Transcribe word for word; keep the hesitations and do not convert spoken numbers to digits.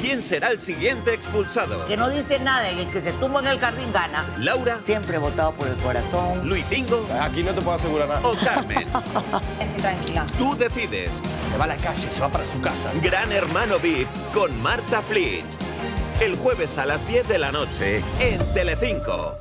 ¿Quién será el siguiente expulsado? Que no dice nada, y el que se tumba en el jardín gana. Laura. Siempre he votado por el corazón. Luitingo. Aquí no te puedo asegurar nada. O Carmen. Estoy tranquila. Tú decides. Se va a la calle, se va para su casa. Gran Hermano V I P con Marta Flitz. El jueves a las diez de la noche en Telecinco.